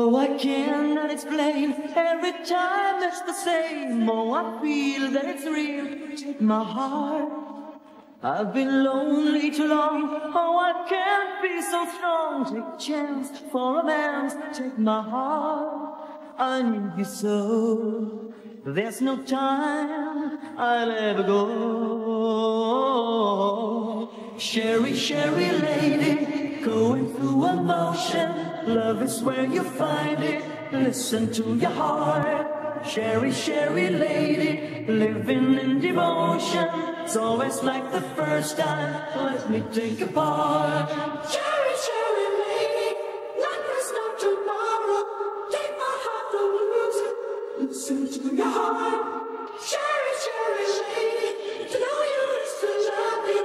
Oh, I can't explain. Every time it's the same. Oh, I feel that it's real. Take my heart. I've been lonely too long. Oh, I can't be so strong. Take a chance for a man's. Take my heart. I need you so. There's no time I'll ever go. Cheri, Cheri lady, going through emotion. Love is where you find it. Listen to your heart. Cheri, Cheri lady, living in devotion. It's always like the first time. Let me take a part. Cheri, Cheri lady, like there's no tomorrow. Take my heart, don't lose it. Listen to your heart. Cheri, Cheri lady, to know you is to love you.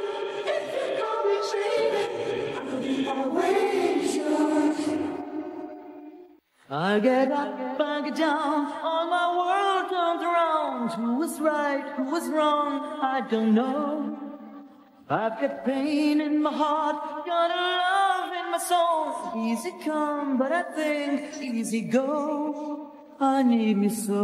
If you're gonna betray me, I'll be always yours. I get up, I get down, all my world turns around. Who was right, who was wrong, I don't know. I've got pain in my heart, got a love in my soul. Easy come, but I think easy go. I need me so.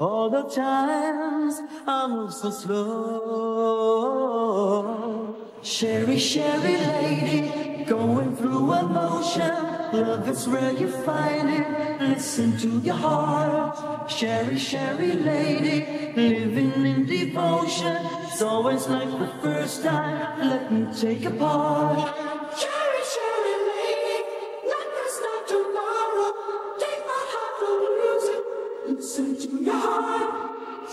All the times I move so slow. Cheri, Cheri lady, going through emotion. Love is where you find it. Listen to your heart. Cheri, Cheri lady, living in devotion. It's always like the first time. Let me take a part. Cheri, Cheri lady, life is not tomorrow. Take my heart, don't lose it. Listen to your heart.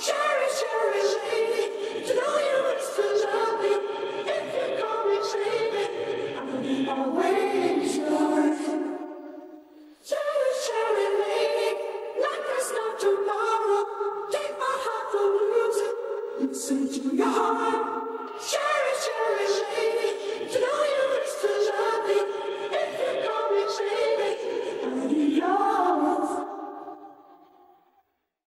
Cheri, Cheri lady, to know you is to love you. If you're gonna betray me, I'll be always yours. Cheri, Cheri lady, life is not tomorrow. Take my heart, don't lose it. Listen to your heart.